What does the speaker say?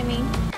climbing.